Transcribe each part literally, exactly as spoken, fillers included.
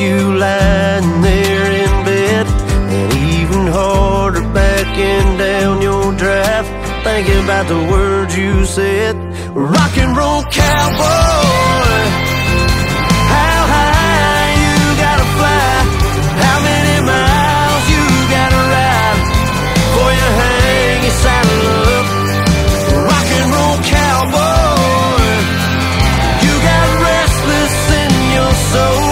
you lying there in bed, and even harder backing down your drive, thinking about the words you said. Rock and roll cowboy, how high you gotta fly, how many miles you gotta ride, before you hang your saddle up. Rock and roll cowboy, you got restless in your soul.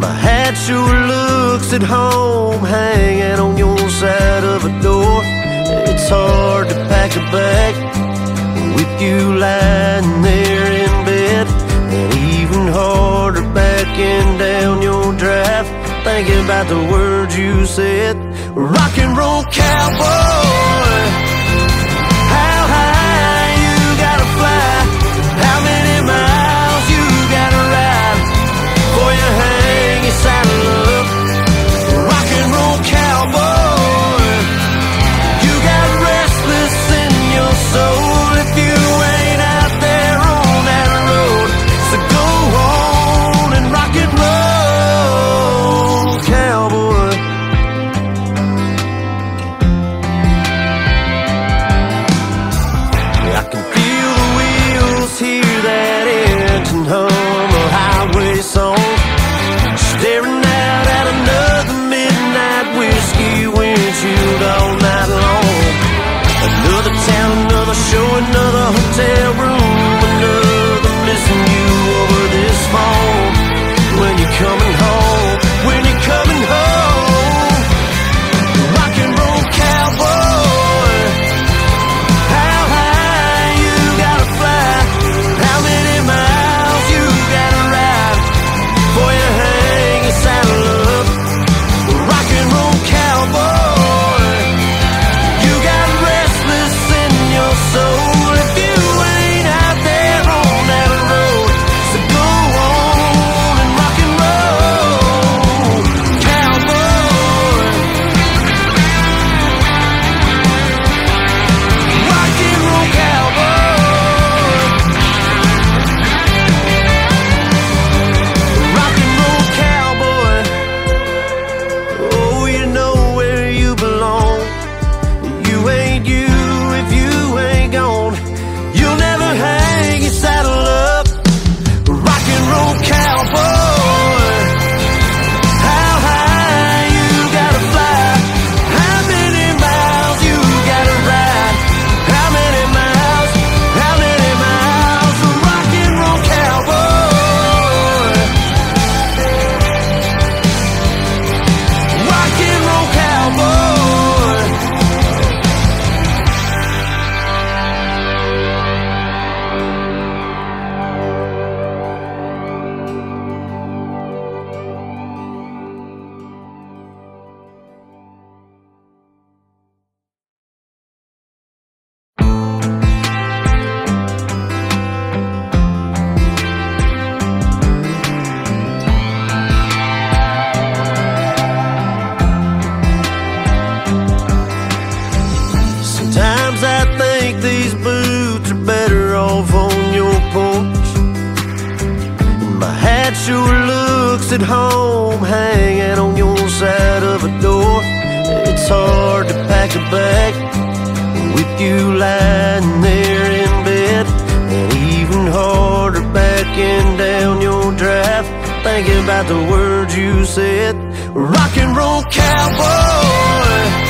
my hat sure looks at home, hanging on your side of a door. It's hard to pack a bag with you lying there in bed, and even harder backing down your drive, thinking about the words you said. Rock and roll cowboy, at home, hanging on your side of a door. It's hard to pack a bag with you lying there in bed, and even harder backing down your drive, thinking about the words you said. Rock and roll cowboy,